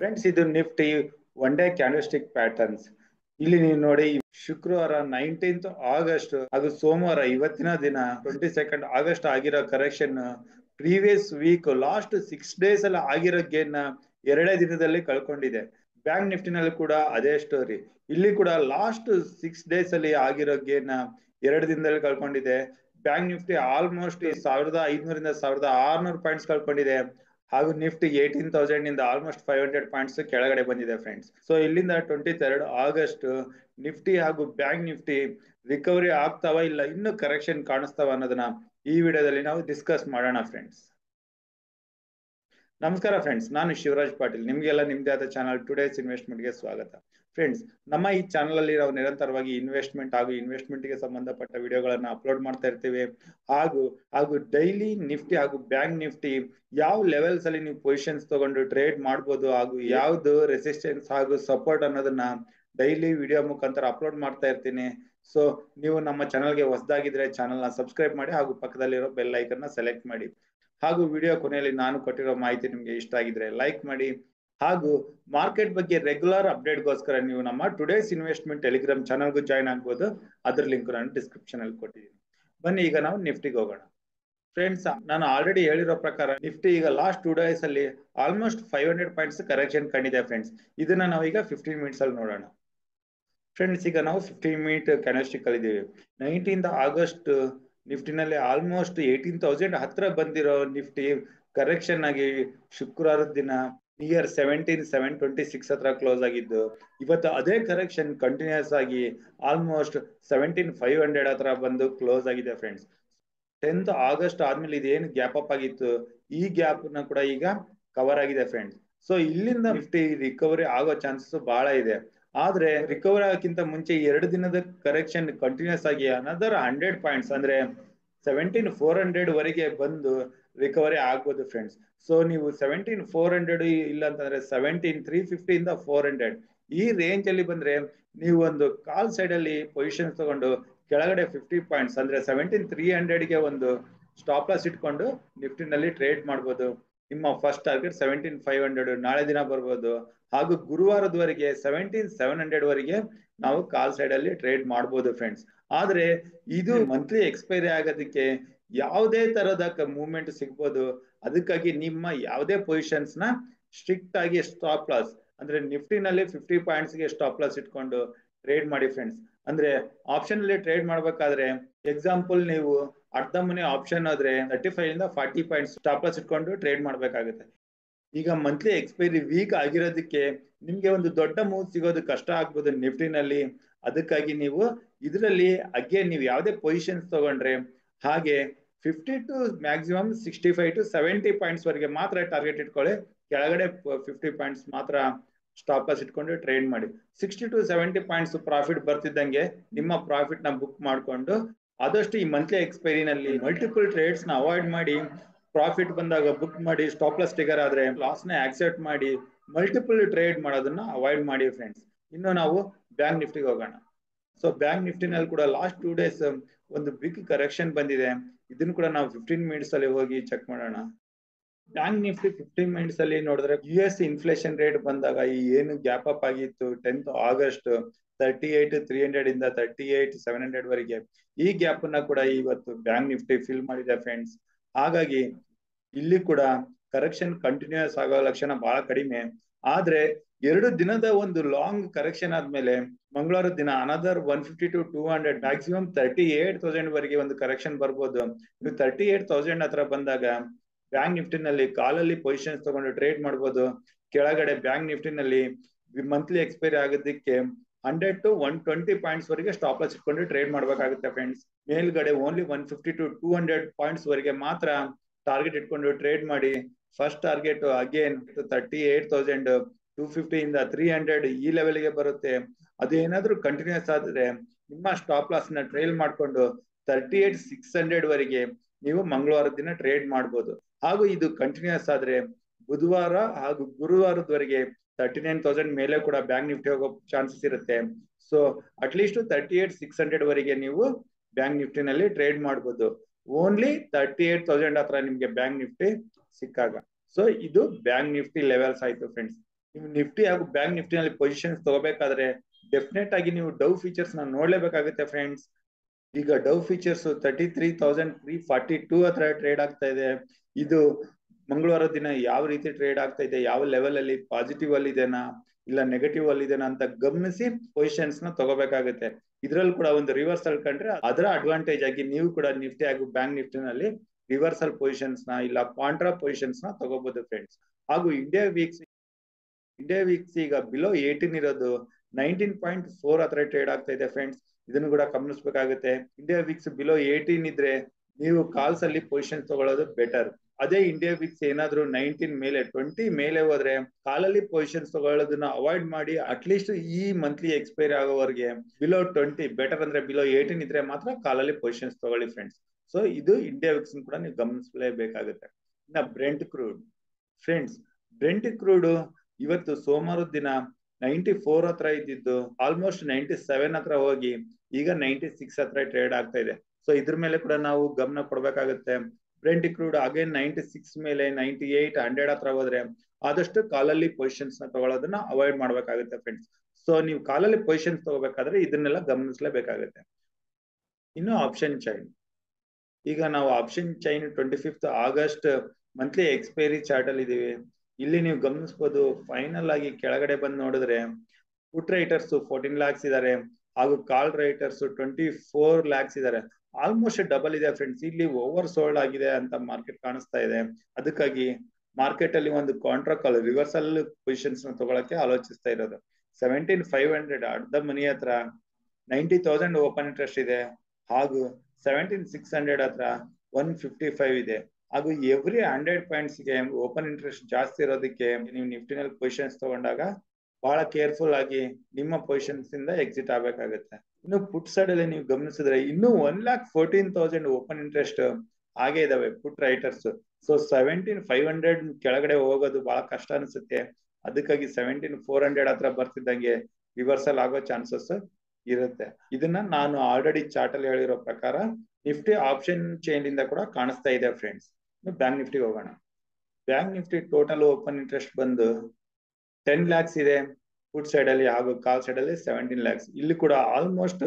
Friends, ಇದು Nifty one day candlestick patterns. ಇಲ್ಲಿ ನೀವು ನೋಡಿ, ಶುಕ್ರವಾರ 19 August ಹಾಗೂ ಸೋಮವಾರ ಇವತ್ತಿನ ದಿನ 22 August ಆಗಿರೋ correction previous week last 6 days ಅಲ್ಲಿ ಆಗಿರೋ ಗೇನ್ ಎರಡೇ ದಿನದಲ್ಲಿ ಕಳ್ಕೊಂಡಿದೆ. ಬ್ಯಾಂಕ್ ನಿಫ್ಟಿನಲ್ಲಿ ಕೂಡ ಅದೇ ಸ್ಟೋರಿ. ಇಲ್ಲಿ ಕೂಡ ಲಾಸ್ಟ್ 6 days ಅಲ್ಲಿ ಆಗಿರೋ ಗೇನ್ 2 ದಿನದಲ್ಲಿ ಕಳ್ಕೊಂಡಿದೆ. Bank Nifty almost 1,500 to 1,600 points ಕಳ್ಕೊಂಡಿದೆ. ಹಾಗೂ ನಿಫ್ಟಿ 18,000 ಇಂದ ಆಲ್ಮೋಸ್ಟ್ 500 ಪಾಯಿಂಟ್ಸ್ ಕೆಳಗಡೆ ಬಂದಿದೆ ಫ್ರೆಂಡ್ಸ್. ಸೊ ಇಲ್ಲಿಂದ 23 August ನಿಫ್ಟಿ ಹಾಗೂ ಬ್ಯಾಂಕ್ ನಿಫ್ಟಿ ರಿಕವರಿ ಆಗ್ತಾವ ಇಲ್ಲ ಇನ್ನು ಕರೆಕ್ಷನ್ ಕಾಣಿಸ್ತಾವ ಅನ್ನೋದನ್ನ ಈ ವಿಡಿಯೋದಲ್ಲಿ ನಾವು ಡಿಸ್ಕಸ್ ಮಾಡೋಣ ಫ್ರೆಂಡ್ಸ್. ನಮಸ್ಕಾರ ಫ್ರೆಂಡ್ಸ್, ನಾನು ಶಿವರಾಜ್ ಪಾಟೀಲ್. ನಿಮಗೆಲ್ಲ ನಿಮ್ದೇ ಆದ ಚಾನಲ್ ಟುಡೇಸ್ ಇನ್ವೆಸ್ಟ್ಮೆಂಟ್ಗೆ ಸ್ವಾಗತ. ಫ್ರೆಂಡ್ಸ್, ನಮ್ಮ ಈ ಚಾನಲ್ ಅಲ್ಲಿ ನಾವು ನಿರಂತರವಾಗಿ ಇನ್ವೆಸ್ಟ್ಮೆಂಟ್ ಹಾಗೂ ಇನ್ವೆಸ್ಟ್ಮೆಂಟ್ಗೆ ಸಂಬಂಧಪಟ್ಟ ವಿಡಿಯೋಗಳನ್ನು ಅಪ್ಲೋಡ್ ಮಾಡ್ತಾ ಇರ್ತೀವಿ. ಹಾಗೂ ಡೈಲಿ ನಿಫ್ಟಿ ಹಾಗೂ ಬ್ಯಾಂಕ್ ನಿಫ್ಟಿ ಯಾವ ಲೆವೆಲ್ಸ್ ಅಲ್ಲಿ ನೀವು ಪೊಸಿಷನ್ಸ್ ತಗೊಂಡು ಟ್ರೇಡ್ ಮಾಡ್ಬೋದು, ಹಾಗೂ ಯಾವ್ದು ರೆಸಿಸ್ಟೆನ್ಸ್ ಹಾಗೂ ಸಪೋರ್ಟ್ ಅನ್ನೋದನ್ನ ಡೈಲಿ ವಿಡಿಯೋ ಮುಖಾಂತರ ಅಪ್ಲೋಡ್ ಮಾಡ್ತಾ ಇರ್ತೀನಿ. ಸೊ ನೀವು ನಮ್ಮ ಚಾನಲ್ಗೆ ಹೊಸದಾಗಿದ್ರೆ ಚಾನಲ್ನ ಸಬ್ಸ್ಕ್ರೈಬ್ ಮಾಡಿ ಹಾಗೂ ಪಕ್ಕದಲ್ಲಿರೋ ಬೆಲ್ ಐಕನ್ನ ಸೆಲೆಕ್ಟ್ ಮಾಡಿ. ಹಾಗೂ ವಿಡಿಯೋ ಕೊನೆಯಲ್ಲಿ ನಾನು ಕೊಟ್ಟಿರೋ ಮಾಹಿತಿ ನಿಮ್ಗೆ ಇಷ್ಟ ಆಗಿದ್ರೆ ಲೈಕ್ ಮಾಡಿ. ಹಾಗೂ ಮಾರ್ಕೆಟ್ ಬಗ್ಗೆ ರೆಗ್ಯುಲರ್ ಅಪ್ಡೇಟ್ಗೋಸ್ಕರ ನೀವು ನಮ್ಮ ಟುಡೇಸ್ ಇನ್ವೆಸ್ಟ್ಮೆಂಟ್ ಟೆಲಿಗ್ರಾಮ್ ಚಾನಲ್ಗೂ ಜಾಯ್ನ್ ಆಗ್ಬೋದು. ಅದ್ರ ಲಿಂಕ್ ನಾನು ಡಿಸ್ಕ್ರಿಪ್ಷನ್ ಅಲ್ಲಿ ಕೊಟ್ಟಿದ್ದೀನಿ. ಬನ್ನಿ, ಈಗ ನಾವು ನಿಫ್ಟಿಗೆ ಹೋಗೋಣ ಫ್ರೆಂಡ್ಸ್. ನಾನು ಆಲ್ರೆಡಿ ಹೇಳಿರೋ ಪ್ರಕಾರ ನಿಫ್ಟಿ ಈಗ ಲಾಸ್ಟ್ 2 days ಅಲ್ಲಿ ಆಲ್ಮೋಸ್ಟ್ 500 ಪಾಯಿಂಟ್ಸ್ ಕರೆಕ್ಷನ್ ಕಂಡಿದೆ ಫ್ರೆಂಡ್ಸ್. ಇದನ್ನ ನಾವೀಗ 15 minutes ಅಲ್ಲಿ ನೋಡೋಣ ಫ್ರೆಂಡ್ಸ್. ಈಗ ನಾವು 15 minute ಕ್ಯಾಂಡಲ್‌ಸ್ಟಿಕ್ ಅಲ್ಲಿ ಇದೀವಿ. 19 August ನಿಫ್ಟಿನಲ್ಲಿ ಆಲ್ಮೋಸ್ಟ್ 18,000 ಹತ್ರ ಬಂದಿರೋ ನಿಫ್ಟಿ ಕರೆಕ್ಷನ್ ಆಗಿ ಶುಕ್ರವಾರದ ದಿನ ನಿಯರ್ 17,726 ಹತ್ರ ಕ್ಲೋಸ್ ಆಗಿದ್ದು, ಇವತ್ತು ಅದೇ ಕರೆಕ್ಷನ್ ಕಂಟಿನ್ಯೂಸ್ ಆಗಿ ಆಲ್ಮೋಸ್ಟ್ 17,500 ಹತ್ರ ಬಂದು ಕ್ಲೋಸ್ ಆಗಿದೆ ಫ್ರೆಂಡ್ಸ್. 10th August ಆದ್ಮೇಲೆ ಇದೇನು ಗ್ಯಾಪ್ ಅಪ್ ಆಗಿತ್ತು, ಈ ಗ್ಯಾಪ್ ನ ಕೂಡ ಈಗ ಕವರ್ ಆಗಿದೆ ಫ್ರೆಂಡ್ಸ್. ಸೊ ಇಲ್ಲಿಂದ ನಿಫ್ಟಿ ರಿಕವರಿ ಆಗೋ ಚಾನ್ಸಸ್ ಬಹಳ ಇದೆ. ಆದ್ರೆ ರಿಕವರ್ ಆಗೋಕ್ಕಿಂತ ಮುಂಚೆ 2 ದಿನದ ಕರೆಕ್ಷನ್ ಕಂಟಿನ್ಯೂಸ್ ಆಗಿ ಅನದರ್ 100 points ಅಂದ್ರೆ 17,400 ವರೆಗೆ ಬಂದು ರಿಕವರಿ ಆಗ್ಬೋದು ಫ್ರೆಂಡ್ಸ್. ಸೊ ನೀವು 17,400 ಇಲ್ಲ ಅಂತಂದ್ರೆ 17,350 ಇಂದ 400 ಈ ರೇಂಜ್ ಅಲ್ಲಿ ಬಂದ್ರೆ ನೀವು ಒಂದು ಕಾಲ್ ಸೈಡ್ ಅಲ್ಲಿ ಪೊಸಿಷನ್ ತಗೊಂಡು ಕೆಳಗಡೆ 50 points ಅಂದ್ರೆ 17,300ಗೆ ಒಂದು ಸ್ಟಾಪ್ ಲಾಸ್ ಇಟ್ಕೊಂಡು ನಿಫ್ಟಿನಲ್ಲಿ ಟ್ರೇಡ್ ಮಾಡ್ಬೋದು. ನಿಮ್ಮ ಫಸ್ಟ್ ಟಾರ್ಗೆಟ್ 17,500 ನಾಳೆ ದಿನ ಬರ್ಬೋದು. ಹಾಗೂ ಗುರುವಾರದವರೆಗೆ 17,700 ವರೆಗೆ ನಾವು ಕಾಲ್ ಸೈಡ್ ಅಲ್ಲಿ ಟ್ರೇಡ್ ಮಾಡಬಹುದು ಫ್ರೆಂಡ್ಸ್. ಆದ್ರೆ ಇದು ಮಂತ್ಲಿ ಎಕ್ಸ್ಪೈರಿ ಆಗೋದಕ್ಕೆ ಯಾವುದೇ ತರಹದ ಮೂವ್ಮೆಂಟ್ ಸಿಗ್ಬೋದು. ಅದಕ್ಕಾಗಿ ನಿಮ್ಮ ಯಾವುದೇ ಪೊಸಿಷನ್ಸ್ ನ ಸ್ಟ್ರಿಕ್ಟ್ ಆಗಿ ಸ್ಟಾಪ್ ಲಾಸ್ ಅಂದ್ರೆ ನಿಫ್ಟಿನಲ್ಲಿ 50 points ಗೆ ಸ್ಟಾಪ್ ಲಾಸ್ ಇಟ್ಕೊಂಡು ಟ್ರೇಡ್ ಮಾಡಿ ಫ್ರೆಂಡ್ಸ್. ಅಂದ್ರೆ ಆಪ್ಷನ್ ಅಲ್ಲಿ ಟ್ರೇಡ್ ಮಾಡ್ಬೇಕಾದ್ರೆ ಎಕ್ಸಾಂಪಲ್ ನೀವು ಅರ್ಧ ಮನೆ ಆಪ್ಷನ್ ಆದ್ರೆ 35 to 40 points ಸ್ಟಾಪ್ ಲಾಸ್ ಇಟ್ಕೊಂಡು ಟ್ರೇಡ್ ಮಾಡ್ಬೇಕಾಗುತ್ತೆ. ಈಗ ಮಂತ್ಲಿ ಎಕ್ಸ್ಪೈರಿ ವೀಕ್ ಆಗಿರೋದಕ್ಕೆ ನಿಮ್ಗೆ ಒಂದು ದೊಡ್ಡ ಮೂವ್ ಸಿಗೋದು ಕಷ್ಟ ಆಗ್ಬೋದು ನಿಫ್ಟಿನಲ್ಲಿ. ಅದಕ್ಕಾಗಿ ನೀವು ಇದರಲ್ಲಿ ಅಗೇನ್ ನೀವು ಯಾವುದೇ ಪೊಸಿಷನ್ಸ್ ತಗೊಂಡ್ರೆ ಹಾಗೆ 50 to maximum 65 to 70 points ವರೆಗೆ ಮಾತ್ರ ಟಾರ್ಗೆಟ್ ಇಟ್ಕೊಳ್ಳಿ. ಕೆಳಗಡೆ 50 points ಮಾತ್ರ ಸ್ಟಾಪ್ ಲಾಸ್ ಇಟ್ಕೊಂಡು ಟ್ರೇಡ್ ಮಾಡಿ. 60 to 70 points ಪ್ರಾಫಿಟ್ ಬರ್ತಿದ್ದಂಗೆ ನಿಮ್ಮ ಪ್ರಾಫಿಟ್ ನ ಬುಕ್ ಮಾಡ್ಕೊಂಡು ಆದಷ್ಟು ಈ ಮಂತ್ಲಿ ಎಕ್ಸ್ಪೈರಿನಲ್ಲಿ ಮಲ್ಟಿಪಲ್ ಟ್ರೇಡ್ಸ್ ನ ಅವಾಯ್ಡ್ ಮಾಡಿ, ಪ್ರಾಫಿಟ್ ಬಂದಾಗ ಬುಕ್ ಮಾಡಿ, ಸ್ಟಾಪ್ ಲಾಸ್ ಟಿಗರ್ ಆದ್ರೆ ಲಾಸ್ ನ ಆಕ್ಸೆಪ್ಟ್ ಮಾಡಿ, ಮಲ್ಟಿಪಲ್ ಟ್ರೇಡ್ ಮಾಡೋದನ್ನ ಅವಾಯ್ಡ್ ಮಾಡಿ ಫ್ರೆಂಡ್ಸ್. ಇನ್ನು ನಾವು ಬ್ಯಾಂಕ್ ನಿಫ್ಟಿಗೆ ಹೋಗೋಣ. ಸೊ ಬ್ಯಾಂಕ್ ನಿಫ್ಟಿನಲ್ಲಿ ಕೂಡ ಲಾಸ್ಟ್ 2 days ಒಂದು ಬಿಗ್ ಕರೆಕ್ಷನ್ ಬಂದಿದೆ. ಇದನ್ನು ಕೂಡ ನಾವು 15 minutes ಅಲ್ಲಿ ಹೋಗಿ ಚೆಕ್ ಮಾಡೋಣ. ಬ್ಯಾಂಕ್ ನಿಫ್ಟಿ 15 minutes ಅಲ್ಲಿ ನೋಡಿದ್ರೆ US ಇನ್ಫ್ಲೇಷನ್ ರೇಟ್ ಬಂದಾಗ ಏನು ಗ್ಯಾಪ್ ಅಪ್ ಆಗಿತ್ತು 10th August 38,300 ಇಂದ 38,700 ವರೆಗೆ, ಈ ಗ್ಯಾಪ್ ಅನ್ನ ಕೂಡ ಇವತ್ತು ಬ್ಯಾಂಕ್ ನಿಫ್ಟಿ ಫಿಲ್ ಮಾಡಿದೆ ಫ್ರೆಂಡ್ಸ್. ಹಾಗಾಗಿ ಇಲ್ಲಿ ಕೂಡ ಕರೆಕ್ಷನ್ ಕಂಟಿನ್ಯೂಸ್ ಆಗೋ ಲಕ್ಷಣ ಬಹಳ ಕಡಿಮೆ. ಆದ್ರೆ 2 ದಿನದ ಒಂದು ಲಾಂಗ್ ಕರೆಕ್ಷನ್ ಆದ್ಮೇಲೆ ಮಂಗಳವಾರ ದಿನ ಅನದರ್ 150 to 200 ಮ್ಯಾಕ್ಸಿಮಮ್ 38,000 ವರೆಗೆ ಒಂದು ಕರೆಕ್ಷನ್ ಬರ್ಬೋದು. ನೀವು 38,000 ಹತ್ರ ಬಂದಾಗ ಬ್ಯಾಂಕ್ ನಿಫ್ಟಿನಲ್ಲಿ ಕಾಲಲ್ಲಿ ಪೊಸಿಷನ್ಸ್ ತಗೊಂಡು ಟ್ರೇಡ್ ಮಾಡ್ಬೋದು. ಕೆಳಗಡೆ ಬ್ಯಾಂಕ್ ನಿಫ್ಟಿನಲ್ಲಿ ಮಂತ್ಲಿ ಎಕ್ಸ್ಪೈರಿ ಆಗೋದಕ್ಕೆ 100 to 120 points ವರೆಗೆ ಸ್ಟಾಪ್ ಲಾಸ್ ಇಟ್ಕೊಂಡು ಟ್ರೇಡ್ ಮಾಡ್ಬೇಕಾಗುತ್ತೆ ಫ್ರೆಂಡ್ಸ್. ಮೇಲ್ಗಡೆ ಓನ್ಲಿ 150 to 200 points ವರೆಗೆ ಮಾತ್ರ ಟಾರ್ಗೆಟ್ ಇಟ್ಕೊಂಡು ಟ್ರೇಡ್ ಮಾಡಿ. ಫಸ್ಟ್ ಟಾರ್ಗೆಟ್ ಅಗೇನ್ 38,250 to 300 ಈ ಲೆವೆಲ್ ಗೆ ಬರುತ್ತೆ. ಅದೇನಾದ್ರೂ ಕಂಟಿನ್ಯೂಸ್ ಆದ್ರೆ ನಿಮ್ಮ ಸ್ಟಾಪ್ ಲಾಸ್ ನ ಟ್ರೇಲ್ ಮಾಡ್ಕೊಂಡು 38,600 ವರೆಗೆ ನೀವು ಮಂಗಳವಾರ ದಿನ ಟ್ರೇಡ್ ಮಾಡ್ಬೋದು. ಹಾಗೂ ಇದು ಕಂಟಿನ್ಯೂಸ್ ಆದ್ರೆ ಬುಧವಾರ ಹಾಗೂ ಗುರುವಾರದವರೆಗೆ 39,000 ಮೇಲೆ ಕೂಡ ಬ್ಯಾಂಕ್ ನಿಫ್ಟಿ ಹೋಗೋ ಚಾನ್ಸಸ್ ಇರುತ್ತೆ. ಸೊ ಅಟ್ಲೀಸ್ಟ್ 38,600 ವರೆಗೆ ನೀವು ಬ್ಯಾಂಕ್ ನಿಫ್ಟಿನಲ್ಲಿ ಟ್ರೇಡ್ ಮಾಡ್ಬೋದು. ಓನ್ಲಿ 38,000 ಹತ್ರ ನಿಮ್ಗೆ ಬ್ಯಾಂಕ್ ನಿಫ್ಟಿ ಸಿಕ್ಕಾಗ. ಸೊ ಇದು ಬ್ಯಾಂಕ್ ನಿಫ್ಟಿ ಲೆವೆಲ್ಸ್ ಆಯ್ತು friends. Nifty hagu Bank Nifty nalli positions ತಗೋಬೇಕಾದ್ರೆ ಡೆಫಿನೆಟ್ ಆಗಿ ನೀವು ಡೌ ಫೀಚರ್ಸ್ ನಾನು ನೋಡಲೇಬೇಕಾಗುತ್ತೆ ಫ್ರೆಂಡ್ಸ್. ಈಗ ಡೌ ಫೀಚರ್ಸ್ 33,342 ಹತ್ರ ಟ್ರೇಡ್ ಆಗ್ತಾ ಇದೆ. ಇದು ಮಂಗಳವಾರ ದಿನ ಯಾವ ರೀತಿ ಟ್ರೇಡ್ ಆಗ್ತಾ ಇದೆ, ಯಾವ ಲೆವೆಲ್ ಅಲ್ಲಿ ಪಾಸಿಟಿವ್ ಅಲ್ಲಿ ಇದೆನಾ ಇಲ್ಲ ನೆಗೆಟಿವ್ ಅಲ್ಲಿ ಇದೆನಾ ಅಂತ ಗಮನಿಸಿ ಪೊಸಿಷನ್ಸ್ ನ ತಗೋಬೇಕಾಗುತ್ತೆ. ಇದರಲ್ಲಿ ಕೂಡ ಒಂದು ರಿವರ್ಸಲ್ ಕಂಡ್ರೆ ಅದರ ಅಡ್ವಾಂಟೇಜ್ ಆಗಿ ನೀವು ಕೂಡ ನಿಫ್ಟಿ ಹಾಗೂ ಬ್ಯಾಂಕ್ ನಿಫ್ಟಿನಲ್ಲಿ ರಿವರ್ಸಲ್ ಪೊಸಿಷನ್ಸ್ ನ ಇಲ್ಲ ಕಾಂಟ್ರಾ ಪೊಸಿಷನ್ಸ್ ನ ತಗೋಬಹುದು ಫ್ರೆಂಡ್ಸ್. ಹಾಗೂ ಇಂಡಿಯಾ ವೀಕ್ಸ್ ಈಗ ಬಿಲೋ 18 ಇರೋದು 19.4 ಹತ್ರ ಟ್ರೇಡ್ ಆಗ್ತಾ ಇದೆ ಫ್ರೆಂಡ್ಸ್. ಇದನ್ನು ಕೂಡ ಗಮನಿಸಬೇಕಾಗುತ್ತೆ. ಇಂಡಿಯಾ ವೀಕ್ಸ್ ಬಿಲೋ 18 ಇದ್ರೆ ನೀವು ಕಾಲ್ಸ್ ಅಲ್ಲಿ ಪೊಸಿಷನ್ ತಗೊಳ್ಳೋದು ಬೆಟರ್. ಅದೇ ಇಂಡಿಯಾ ವಿಕ್ಸ್ ಏನಾದ್ರು 19 ಮೇಲೆ 20 ಮೇಲೆ ಹೋದ್ರೆ ಕಾಲಲ್ಲಿ ಪೊಸಿಷನ್ಸ್ ತಗೊಳ್ಳೋದನ್ನ ಅವಾಯ್ಡ್ ಮಾಡಿ ಅಟ್ಲೀಸ್ಟ್ ಈ ಮಂತ್ಲಿ ಎಕ್ಸ್ಪೈರಿ ಆಗೋವರೆಗೆ ಬಿಲೋ 20 ಬೆಟರ್ ಅಂದ್ರೆ ಬಿಲೋ 18 ಇದ್ರೆ ಮಾತ್ರ ಕಾಲಲ್ಲಿ ಪೊಸಿಷನ್ಸ್ ತಗೊಳ್ಳಿ ಫ್ರೆಂಡ್ಸ್. ಸೊ ಇದು ಇಂಡಿಯಾ ವಿಕ್ಸ್ ಕೂಡ ನೀವು ಗಮನಿಸಲೇಬೇಕಾಗುತ್ತೆ. ಇನ್ನ Brent crude friends, Brent crude ಇವತ್ತು ಸೋಮವಾರದ ದಿನ 94 ಹತ್ರ ಇದ್ದಿದ್ದು ಆಲ್ಮೋಸ್ಟ್ 97 ಹತ್ರ ಹೋಗಿ ಈಗ 96 ಹತ್ರ ಟ್ರೇಡ್ ಆಗ್ತಾ ಇದೆ. ಸೊ ಇದ್ರ ಮೇಲೆ ಕೂಡ ನಾವು ಗಮನ ಕೊಡ್ಬೇಕಾಗುತ್ತೆ. ಬ್ರೆಂಟ್ ಕ್ರೂಡ್ ಅಗೇನ್ 96 ಮೇಲೆ 98 100 ಹತ್ರ ಹೋದ್ರೆ ಆದಷ್ಟು ಕಾಲಲ್ಲಿ ಪೊಸಿಷನ್ಸ್ ನ ತಗೊಳ್ಳೋದನ್ನ ಅವಾಯ್ಡ್ ಮಾಡ್ಬೇಕಾಗುತ್ತೆ ಫ್ರೆಂಡ್ಸ್. ಸೊ ನೀವು ಕಾಲಲ್ಲಿ ಪೊಸಿಷನ್ಸ್ ತಗೋಬೇಕಾದ್ರೆ ಇದನ್ನೆಲ್ಲ ಗಮನಿಸಲೇಬೇಕಾಗುತ್ತೆ. ಇನ್ನು ಆಪ್ಷನ್ ಚೈನ್, ಈಗ ನಾವು option chain 25th August monthly expiry chart ಅಲ್ಲಿ ಇದೀವಿ. ಇಲ್ಲಿ ನೀವು ಗಮನಿಸಬಹುದು ಫೈನಲ್ ಆಗಿ ಕೆಳಗಡೆ ಬಂದು ನೋಡಿದ್ರೆ ಪುಟ್ ರೈಟರ್ಸ್ 14 lakhs ಇದಾರೆ ಹಾಗೂ ಕಾಲ್ ರೈಟರ್ಸ್ 24 lakhs ಇದಾರೆ. ಆಲ್ಮೋಸ್ಟ್ ಡಬಲ್ ಇದೆ ಫ್ರೆಂಡ್ಸ್. ಇಲ್ಲಿ ಓವರ್ ಸೋಲ್ಡ್ ಆಗಿದೆ ಅಂತ ಮಾರ್ಕೆಟ್ ಕಾಣಿಸ್ತಾ ಇದೆ. ಅದಕ್ಕಾಗಿ ಮಾರ್ಕೆಟ್ ಅಲ್ಲಿ ಒಂದು ಕಾಂಟ್ರಾಕ್ಟ್ ಕಾಲ್ ರಿವರ್ಸಲ್ ಪೊಸಿಷನ್ಸ್ ನ ತಗೊಳಕ್ಕೆ ಆಲೋಚಿಸ್ತಾ ಇರೋದು. 17,500 ಅರ್ಧ ಮನಿ ಹತ್ರ 90,000 ಓಪನ್ ಇಂಟ್ರೆಸ್ಟ್ ಇದೆ ಹಾಗೂ 17,600 ಹತ್ರ 155 ಇದೆ. ಹಾಗೂ ಎವ್ರಿ 100 points ಗೆ ಓಪನ್ ಇಂಟ್ರೆಸ್ಟ್ ಜಾಸ್ತಿ ಇರೋದಕ್ಕೆ ನೀವು ನಿಫ್ಟಿನಲ್ಲಿ ಪೊಸಿಷನ್ಸ್ ತಗೊಂಡಾಗ ಬಹಳ ಕೇರ್ಫುಲ್ ಆಗಿ ನಿಮ್ಮ ಪೊಸಿಷನ್ಸ್ ಇಂದ ಎಕ್ಸಿಟ್ ಆಗ್ಬೇಕಾಗತ್ತೆ. ಇನ್ನು ಪುಟ್ ಸೈಡ್ ಅಲ್ಲಿ ನೀವು ಗಮನಿಸಿದ್ರೆ ಇನ್ನೂ 1,14,000 ಓಪನ್ ಇಂಟ್ರೆಸ್ಟ್ ಹಾಗೆ ಇದಾವೆ ಪುಟ್ ರೈಟರ್ಸ್. ಸೊ 17,500 ಕೆಳಗಡೆ ಹೋಗೋದು ಬಹಳ ಕಷ್ಟ ಅನ್ಸುತ್ತೆ. ಅದಕ್ಕಾಗಿ 17,400 ಹತ್ರ ಬರ್ತಿದ್ದಂಗೆ ರಿವರ್ಸಲ್ ಆಗೋ ಚಾನ್ಸಸ್ ಇರುತ್ತೆ. ಇದನ್ನ ನಾನು ಆಲ್ರೆಡಿ ಚಾರ್ಟ್ ಅಲ್ಲಿ ಹೇಳಿರೋ ಪ್ರಕಾರ ನಿಫ್ಟಿ ಆಪ್ಷನ್ ಚೈನ್ ಇಂದ ಕೂಡ ಕಾಣಿಸ್ತಾ ಇದೆ ಫ್ರೆಂಡ್ಸ್. ಇನ್ನು ಬ್ಯಾಂಕ್ ನಿಫ್ಟಿಗೆ ಹೋಗೋಣ. Bank Nifty total open interest ಬಂದು 10 lakhs ಇದೆ ಫುಡ್ ಸೈಡ್ ಅಲ್ಲಿ ಹಾಗೂ ಕಾಲ್ ಸೈಡ್ ಅಲ್ಲಿ 17 lakhs. ಇಲ್ಲಿ ಕೂಡ ಆಲ್ಮೋಸ್ಟ್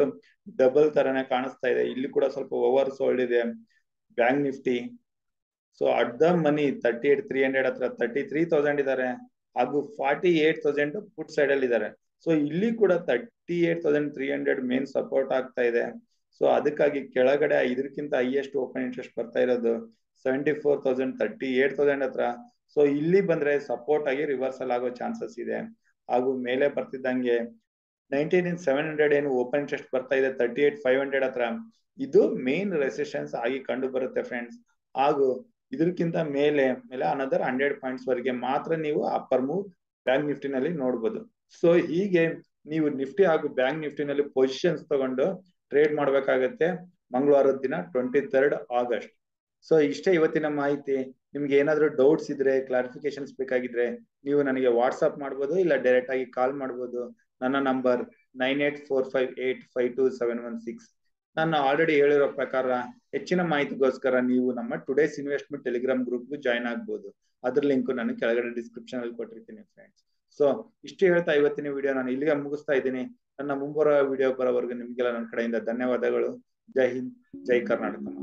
ಡಬಲ್ ತರನೇ ಕಾಣಿಸ್ತಾ ಇದೆ. ಇಲ್ಲಿ ಕೂಡ ಸ್ವಲ್ಪ ಓವರ್ ಸೋಲ್ಡ್ ಇದೆ bank Nifty. So at the money 38,300 ಹತ್ರ 33,000 ಇದಾರೆ ಹಾಗೂ 48,000 ಫುಡ್ ಸೈಡ್ ಅಲ್ಲಿ ಇದಾರೆ. ಸೊ ಇಲ್ಲಿ ಕೂಡ 38,300 ಮೇನ್ ಸಪೋರ್ಟ್ ಆಗ್ತಾ ಇದೆ. ಸೊ ಅದಕ್ಕಾಗಿ ಕೆಳಗಡೆ ಇದಕ್ಕಿಂತ ಹೈಯೆಸ್ಟ್ ಓಪನ್ ಇಂಟ್ರೆಸ್ಟ್ ಬರ್ತಾ ಇರೋದು 74,000 38,000 ಹತ್ರ. ಸೊ ಇಲ್ಲಿ ಬಂದ್ರೆ ಸಪೋರ್ಟ್ ಆಗಿ ರಿವರ್ಸಲ್ ಆಗೋ ಚಾನ್ಸಸ್ ಇದೆ. ಹಾಗೂ ಮೇಲೆ ಬರ್ತಿದ್ದಂಗೆ 19,700 ಏನು ಓಪನ್ ಇಂಟ್ರೆಸ್ಟ್ ಬರ್ತಾ ಇದೆ 38,500 ಹತ್ರ ಇದು ಮೇನ್ ರೆಸಿಸ್ಟೆನ್ಸ್ ಆಗಿ ಕಂಡು ಬರುತ್ತೆ ಫ್ರೆಂಡ್ಸ್. ಹಾಗೂ ಇದಕ್ಕಿಂತ ಮೇಲೆ ಅನದರ್ 100 points ವರೆಗೆ ಮಾತ್ರ ನೀವು ಅಪ್ಪರ್ ಮೂವ್ ಬ್ಯಾಂಕ್ ನಿಫ್ಟಿನಲ್ಲಿ ನೋಡ್ಬೋದು. ಸೊ ಹೀಗೆ ನೀವು ನಿಫ್ಟಿ ಹಾಗೂ ಬ್ಯಾಂಕ್ ನಿಫ್ಟಿನಲ್ಲಿ ಪೊಸಿಷನ್ಸ್ ತಗೊಂಡು ಟ್ರೇಡ್ ಮಾಡಬೇಕಾಗತ್ತೆ ಮಂಗಳವಾರದ ದಿನ 23rd August. ಸೊ ಇಷ್ಟೇ ಇವತ್ತಿನ ಮಾಹಿತಿ. ನಿಮ್ಗೆ ಏನಾದ್ರು ಡೌಟ್ಸ್ ಇದ್ರೆ ಕ್ಲಾರಿಫಿಕೇಶನ್ಸ್ ಬೇಕಾಗಿದ್ರೆ ನೀವು ನನಗೆ ವಾಟ್ಸ್ಆಪ್ ಮಾಡ್ಬೋದು ಇಲ್ಲ ಡೈರೆಕ್ಟ್ ಆಗಿ ಕಾಲ್ ಮಾಡ್ಬೋದು. ನನ್ನ ನಂಬರ್ 9845852716. ನಾನು ಆಲ್ರೆಡಿ ಹೇಳಿರೋ ಪ್ರಕಾರ ಹೆಚ್ಚಿನ ಮಾಹಿತಿಗೋಸ್ಕರ ನೀವು ನಮ್ಮ ಟುಡೇಸ್ ಇನ್ವೆಸ್ಟ್ಮೆಂಟ್ ಟೆಲಿಗ್ರಾಮ್ ಗ್ರೂಪ್ಗೂ ಜಾಯ್ನ್ ಆಗ್ಬೋದು. ಅದ್ರ ಲಿಂಕ್ ನಾನು ಕೆಳಗಡೆ ಡಿಸ್ಕ್ರಿಪ್ಷನ್ ಅಲ್ಲಿ ಕೊಟ್ಟಿರ್ತೀನಿ ಫ್ರೆಂಡ್ಸ್. ಸೊ ಇಷ್ಟೇ ಹೇಳ್ತಾ ಇವತ್ತಿನ ವಿಡಿಯೋ ನಾನು ಇಲ್ಲಿಗೆ ಮುಗಿಸ್ತಾ ಇದ್ದೀನಿ. ನನ್ನ ಮುಂಬರುವ ವಿಡಿಯೋ ಬರೋವರೆಗೂ ನಿಮ್ಗೆಲ್ಲ ನನ್ನ ಕಡೆಯಿಂದ ಧನ್ಯವಾದಗಳು. ಜೈ ಹಿಂದ್, ಜೈ ಕರ್ನಾಟಕ.